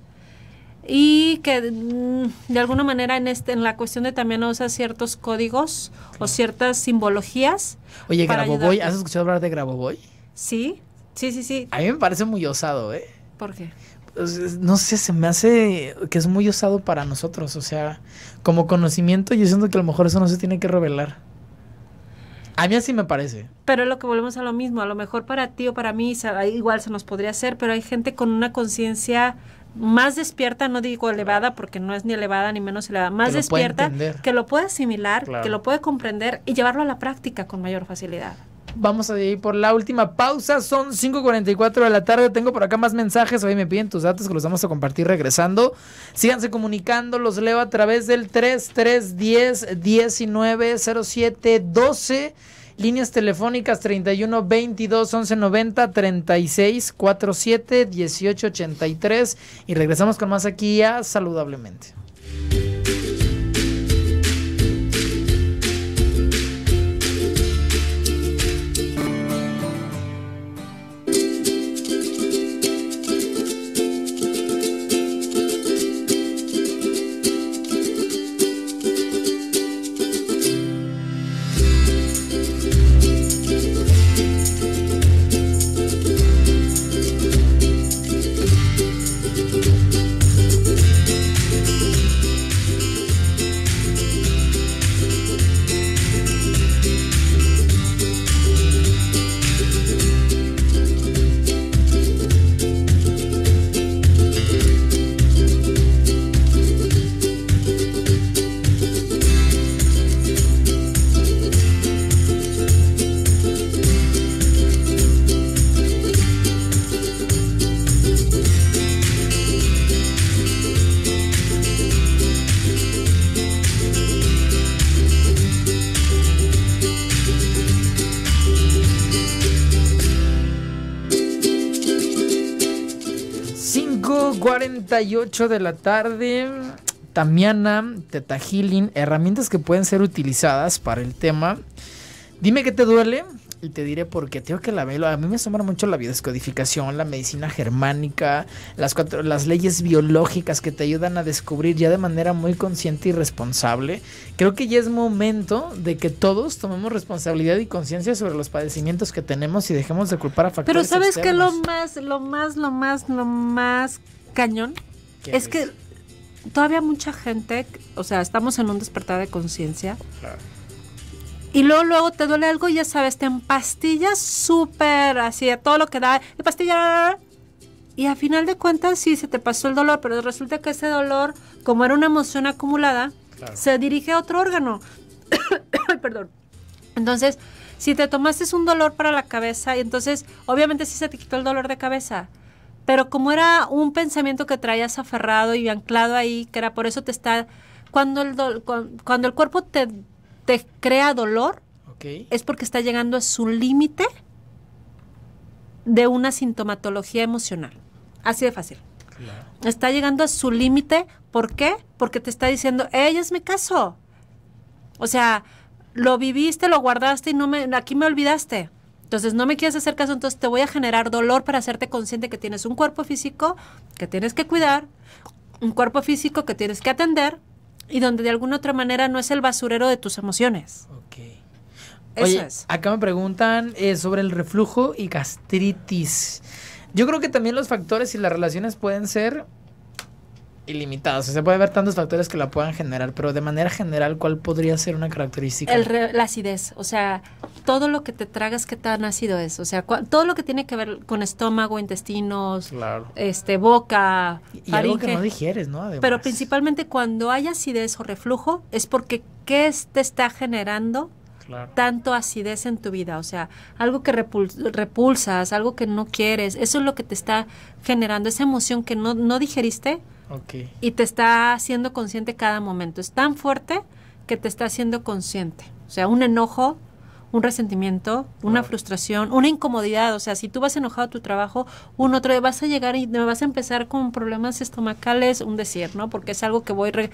Y que de alguna manera en este en la cuestión de también usa ciertos códigos claro. o ciertas simbologías. Oye, Grabovoi, ¿has escuchado hablar de Grabovoi? Sí, sí, sí, sí. A mí me parece muy osado, ¿eh? ¿Por qué? Pues, no sé, se me hace que es muy osado para nosotros, o sea, como conocimiento yo siento que a lo mejor eso no se tiene que revelar. A mí así me parece. Pero es lo que volvemos a lo mismo, a lo mejor para ti o para mí igual se nos podría hacer, pero hay gente con una conciencia más despierta, no digo elevada porque no es ni elevada ni menos elevada, más despierta que lo puede asimilar, claro. que lo puede comprender y llevarlo a la práctica con mayor facilidad. Vamos a ir por la última pausa, son cinco cuarenta y cuatro de la tarde, tengo por acá más mensajes, hoy me piden tus datos que los vamos a compartir regresando, síganse comunicando, los leo a través del tres tres uno cero uno nueve cero siete uno dos, líneas telefónicas treinta y uno veintidós once noventa, treinta y seis cuarenta y siete dieciocho ochenta y tres y regresamos con más aquí a Saludablemente. cuatro cuarenta y ocho de la tarde. Tamiana, ThetaHealing, herramientas que pueden ser utilizadas para el tema. Dime qué te duele y te diré por qué. Tengo que la velo. A mí me asombra mucho la biodescodificación, la medicina germánica, las, cuatro, las leyes biológicas que te ayudan a descubrir ya de manera muy consciente y responsable. Creo que ya es momento de que todos tomemos responsabilidad y conciencia sobre los padecimientos que tenemos y dejemos de culpar a factores externos. Pero ¿sabes qué? Lo más, lo más, lo más, lo más cañón es, es que todavía mucha gente, o sea, estamos en un despertar de conciencia. Claro. Y luego, luego te duele algo, ya sabes, te empastillas súper así, a todo lo que da, empastilla. Y a final de cuentas, sí, se te pasó el dolor, pero resulta que ese dolor, como era una emoción acumulada, claro, se dirige a otro órgano. Perdón. Entonces, si te tomaste un dolor para la cabeza, y entonces, obviamente sí se te quitó el dolor de cabeza, pero como era un pensamiento que traías aferrado y anclado ahí, que era por eso te está... Cuando el, do, cuando el cuerpo te... te crea dolor, okay, es porque está llegando a su límite de una sintomatología emocional. Así de fácil. Claro. Está llegando a su límite. ¿Por qué? Porque te está diciendo, ¡ey, es mi caso! O sea, lo viviste, lo guardaste y no me, aquí me olvidaste. Entonces, no me quieres hacer caso, entonces te voy a generar dolor para hacerte consciente que tienes un cuerpo físico que tienes que cuidar, un cuerpo físico que tienes que atender, y donde de alguna otra manera no es el basurero de tus emociones. Ok. Eso. Oye, es. Acá me preguntan eh, sobre el reflujo y gastritis. Yo creo que también los factores y las relaciones pueden ser ilimitados. O sea, puede haber tantos factores que la puedan generar, pero de manera general, ¿cuál podría ser una característica? El re la acidez. O sea, todo lo que te tragas, ¿qué tan ácido es? O sea, todo lo que tiene que ver con estómago, intestinos, claro, este, boca, y, y algo que no digieres, ¿no? Además. Pero principalmente cuando hay acidez o reflujo es porque ¿qué te está generando? Claro. Tanto acidez en tu vida, o sea, algo que repul repulsas, algo que no quieres, eso es lo que te está generando, esa emoción que no, no digeriste. Okay. Y te está haciendo consciente cada momento. Es tan fuerte que te está haciendo consciente. O sea, un enojo, un resentimiento, una claro, frustración, una incomodidad. O sea, si tú vas enojado a tu trabajo, un otro día vas a llegar y vas a empezar con problemas estomacales, un decir, ¿no? Porque es algo que voy re,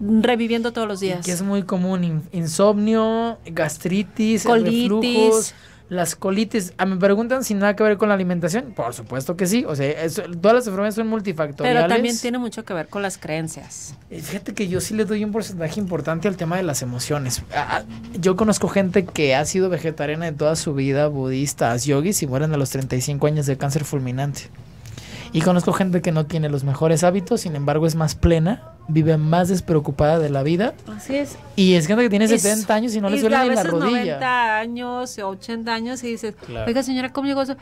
reviviendo todos los días. Y que es muy común, insomnio, gastritis, colitis. Las colitis, ah, me preguntan si nada que ver con la alimentación. Por supuesto que sí, o sea, eso, todas las enfermedades son multifactoriales. Pero también tiene mucho que ver con las creencias. Fíjate que yo sí le doy un porcentaje importante al tema de las emociones. Ah, yo conozco gente que ha sido vegetariana de toda su vida, budistas, yogis, y mueren a los treinta y cinco años de cáncer fulminante. Y conozco gente que no tiene los mejores hábitos, sin embargo es más plena, vive más despreocupada de la vida. Así es. Y es gente que tiene eso, setenta años y no le duele ni la rodilla. noventa años, ochenta años y dices, claro, oiga señora, ¿cómo llegó eso?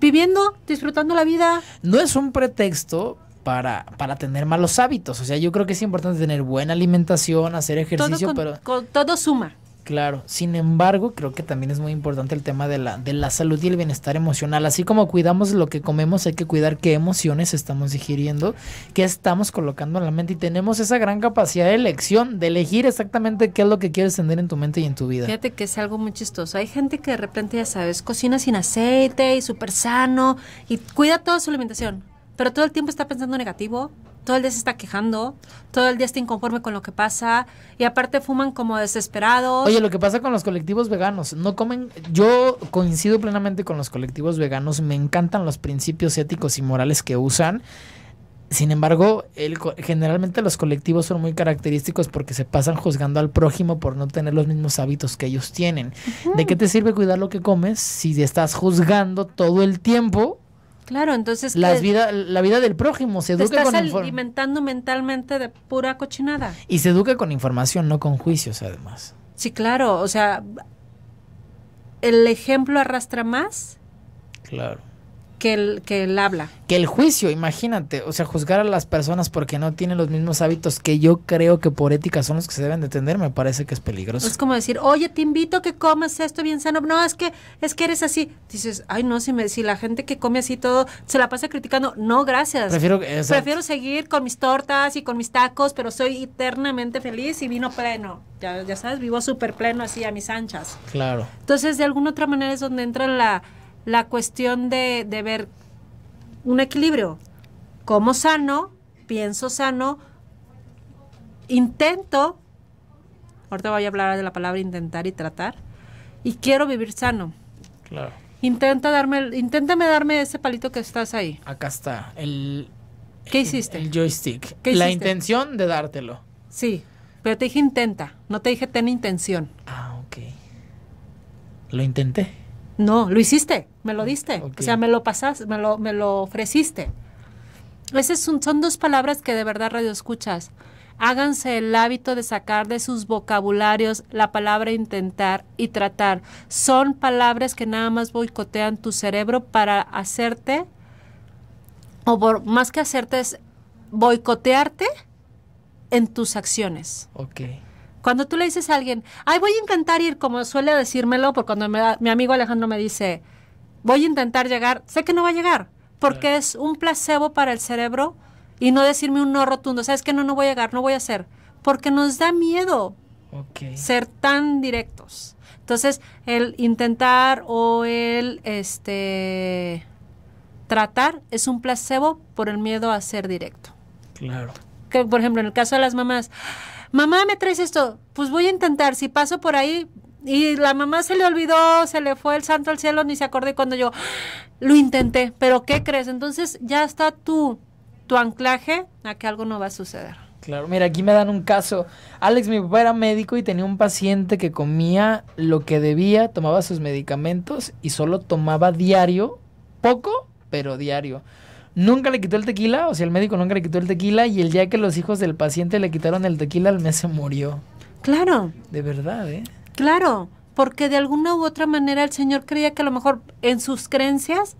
Viviendo, disfrutando la vida. No es un pretexto para, para tener malos hábitos, o sea, yo creo que es importante tener buena alimentación, hacer ejercicio, todo con, pero... Con, todo suma. Claro, sin embargo, creo que también es muy importante el tema de la, de la salud y el bienestar emocional. Así como cuidamos lo que comemos, hay que cuidar qué emociones estamos digiriendo, qué estamos colocando en la mente, y tenemos esa gran capacidad de elección, de elegir exactamente qué es lo que quieres tener en tu mente y en tu vida. Fíjate que es algo muy chistoso. Hay gente que de repente, ya sabes, cocina sin aceite y súper sano y cuida toda su alimentación, pero todo el tiempo está pensando negativo. Todo el día se está quejando, todo el día está inconforme con lo que pasa, y aparte fuman como desesperados. Oye, lo que pasa con los colectivos veganos, no comen, yo coincido plenamente con los colectivos veganos, me encantan los principios éticos y morales que usan. Sin embargo, el, generalmente los colectivos son muy característicos porque se pasan juzgando al prójimo por no tener los mismos hábitos que ellos tienen. Uh-huh. ¿De qué te sirve cuidar lo que comes si estás juzgando todo el tiempo? Claro, entonces... Las vida, la vida del prójimo se educa con... Te estás alimentando mentalmente de pura cochinada. Y se educa con información, no con juicios, además. Sí, claro, o sea, el ejemplo arrastra más... Claro. Que el, que el habla. Que el juicio, imagínate, o sea, juzgar a las personas porque no tienen los mismos hábitos que yo creo que por ética son los que se deben de tener, me parece que es peligroso. Es como decir, oye, te invito a que comas esto bien sano, no, es que es que eres así. Dices, ay, no, si, me, si la gente que come así todo se la pasa criticando, no, gracias. Prefiero, Prefiero seguir con mis tortas y con mis tacos, pero soy eternamente feliz y vino pleno. Ya, ya sabes, vivo súper pleno así a mis anchas. Claro. Entonces, de alguna otra manera es donde entra la... la cuestión de, de ver un equilibrio. como sano, pienso sano, intento, ahorita voy a hablar de la palabra intentar y tratar, y quiero vivir sano. Claro. Intenta darme, inténtame darme ese palito que estás ahí. Acá está, el... ¿Qué hiciste? El joystick. ¿Qué la hiciste? Intención de dártelo. Sí, pero te dije intenta, no te dije ten intención. Ah, ok. ¿Lo intenté? No, lo hiciste, me lo diste, okay. O sea, me lo pasaste, me lo, me lo ofreciste. Esas son, son dos palabras que de verdad radio escuchas. Háganse el hábito de sacar de sus vocabularios la palabra intentar y tratar. Son palabras que nada más boicotean tu cerebro para hacerte, o por, más que hacerte es boicotearte en tus acciones. Ok. Cuando tú le dices a alguien, ay, voy a intentar ir, como suele decírmelo, porque cuando me, mi amigo Alejandro me dice, voy a intentar llegar, sé que no va a llegar, porque claro. Es un placebo para el cerebro. Y no decirme un no rotundo, ¿sabes qué? No, no voy a llegar, no voy a hacer. Porque nos da miedo okay. Ser tan directos. Entonces, el intentar o el este tratar es un placebo por el miedo a ser directo. Claro. Que, por ejemplo, en el caso de las mamás, mamá, ¿me traes esto? Pues voy a intentar, si paso por ahí... Y la mamá se le olvidó, se le fue el santo al cielo, ni se acordó cuando yo lo intenté. ¿Pero qué crees? Entonces, ya está tú... tu anclaje a que algo no va a suceder. Claro, mira, aquí me dan un caso. Alex, mi papá era médico y tenía un paciente que comía lo que debía, tomaba sus medicamentos y solo tomaba diario, poco, pero diario. Nunca le quitó el tequila, o sea, el médico nunca le quitó el tequila, y el día que los hijos del paciente le quitaron el tequila, al mes se murió. Claro. De verdad, ¿eh? Claro, porque de alguna u otra manera el señor creía que a lo mejor en sus creencias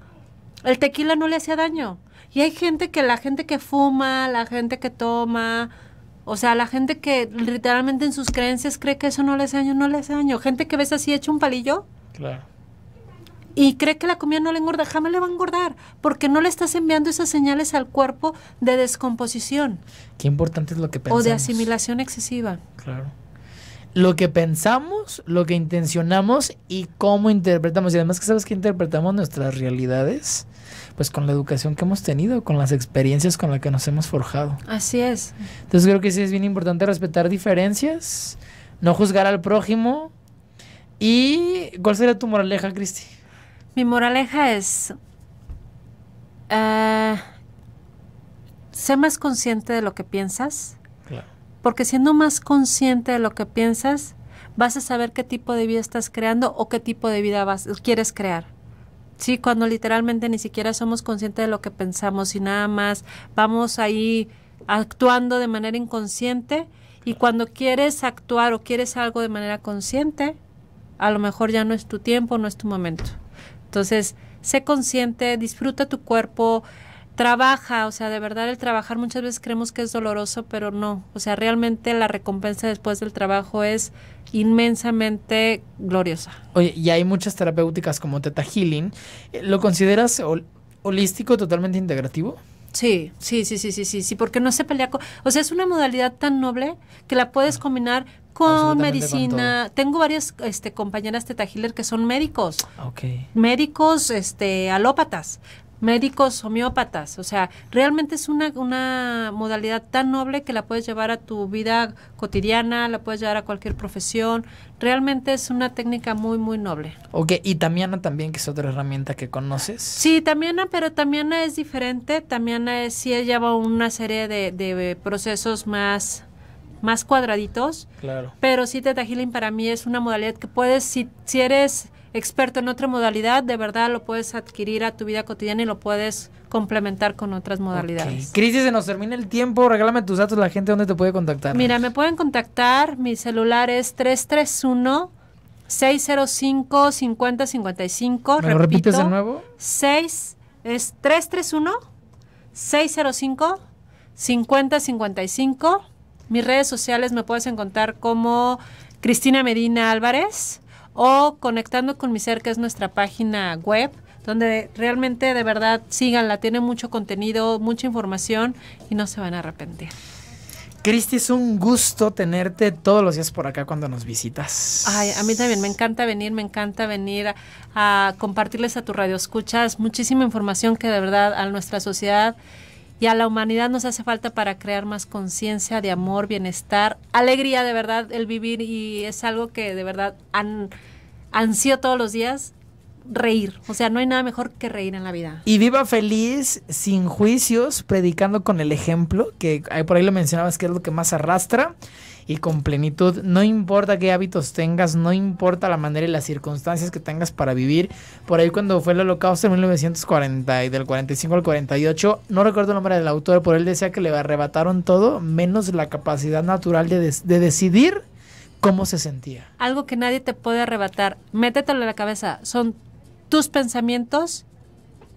el tequila no le hacía daño. Y hay gente que, la gente que fuma, la gente que toma, o sea, la gente que literalmente en sus creencias cree que eso no le hace daño, no le hace daño. Gente que ves así hecho un palillo. Claro. Y cree que la comida no le engorda, jamás le va a engordar, porque no le estás enviando esas señales al cuerpo de descomposición. Qué importante es lo que pensamos. O de asimilación excesiva. Claro. Lo que pensamos, lo que intencionamos y cómo interpretamos. Y además que sabes que interpretamos nuestras realidades, pues con la educación que hemos tenido, con las experiencias con las que nos hemos forjado. Así es. Entonces creo que sí es bien importante respetar diferencias, no juzgar al prójimo. ¿Y cuál sería tu moraleja, Cristi? Mi moraleja es... Uh, sé más consciente de lo que piensas. Porque siendo más consciente de lo que piensas, vas a saber qué tipo de vida estás creando o qué tipo de vida vas, quieres crear. Sí, cuando literalmente ni siquiera somos conscientes de lo que pensamos y nada más vamos ahí actuando de manera inconsciente, y cuando quieres actuar o quieres algo de manera consciente, a lo mejor ya no es tu tiempo, no es tu momento. Entonces, sé consciente, disfruta tu cuerpo, trabaja, o sea, de verdad el trabajar muchas veces creemos que es doloroso, pero no. O sea, realmente la recompensa después del trabajo es inmensamente gloriosa. Oye, y hay muchas terapéuticas como ThetaHealing. ¿Lo consideras hol holístico, totalmente integrativo? Sí, sí, sí, sí, sí, sí, sí, porque no se pelea con... O sea, es una modalidad tan noble que la puedes combinar con medicina. Con Tengo varias este, compañeras ThetaHealer que son médicos. Okay. Médicos este, alópatas. Médicos homeópatas, o sea, realmente es una, una modalidad tan noble que la puedes llevar a tu vida cotidiana, la puedes llevar a cualquier profesión, realmente es una técnica muy, muy noble. Ok, y Tamiana también, que es otra herramienta que conoces. Sí, Tamiana, pero Tamiana es diferente, Tamiana es, sí lleva una serie de, de procesos más... más cuadraditos, claro. Pero sí, ThetaHealing para mí es una modalidad que puedes, si, si eres experto en otra modalidad, de verdad lo puedes adquirir a tu vida cotidiana y lo puedes complementar con otras modalidades. Okay. Cristi, se nos termina el tiempo, regálame tus datos, la gente, ¿dónde te puede contactar? Mira, me pueden contactar, mi celular es tres tres uno, seis cero cinco, cinco cero cinco cinco. ¿Me lo repites de nuevo? seis, es tres tres uno, seis cero cinco, cinco cero cinco cinco. Mis redes sociales me puedes encontrar como Cristina Medina Álvarez o Conectando con mi Ser, que es nuestra página web, donde realmente de verdad síganla, tiene mucho contenido, mucha información y no se van a arrepentir. Cristi, es un gusto tenerte todos los días por acá cuando nos visitas. Ay, a mí también, me encanta venir, me encanta venir a, a compartirles a tu radio escuchas muchísima información que de verdad a nuestra sociedad y a la humanidad nos hace falta para crear más conciencia de amor, bienestar, alegría, de verdad, el vivir, y es algo que de verdad han, ansío todos los días, reír. O sea, no hay nada mejor que reír en la vida. Y viva feliz, sin juicios, predicando con el ejemplo, que por ahí lo mencionabas que es lo que más arrastra, y con plenitud. No importa qué hábitos tengas, no importa la manera y las circunstancias que tengas para vivir. Por ahí cuando fue el holocausto en mil novecientos cuarenta, y del cuarenta y cinco al cuarenta y ocho, no recuerdo el nombre del autor, pero él decía que le arrebataron todo, menos la capacidad natural de, de, de decidir cómo se sentía. Algo que nadie te puede arrebatar, métetelo en la cabeza, son tus pensamientos,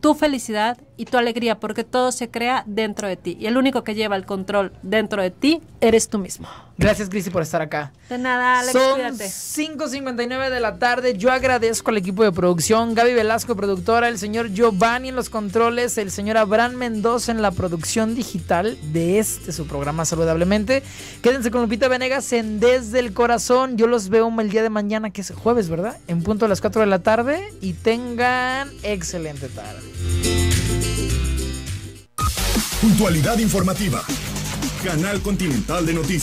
tu felicidad y tu alegría, porque todo se crea dentro de ti. Y el único que lleva el control dentro de ti eres tú mismo. Gracias, Cristi, por estar acá. De nada, Alex, son cuídate. cinco cincuenta y nueve de la tarde. Yo agradezco al equipo de producción, Gaby Velasco, productora, el señor Giovanni en los controles, el señor Abraham Mendoza en la producción digital de este, su programa Saludablemente. Quédense con Lupita Venegas en Desde el Corazón. Yo los veo el día de mañana, que es jueves, ¿verdad? En punto a las cuatro de la tarde. Y tengan excelente tarde. Puntualidad informativa. Canal Continental de Noticias.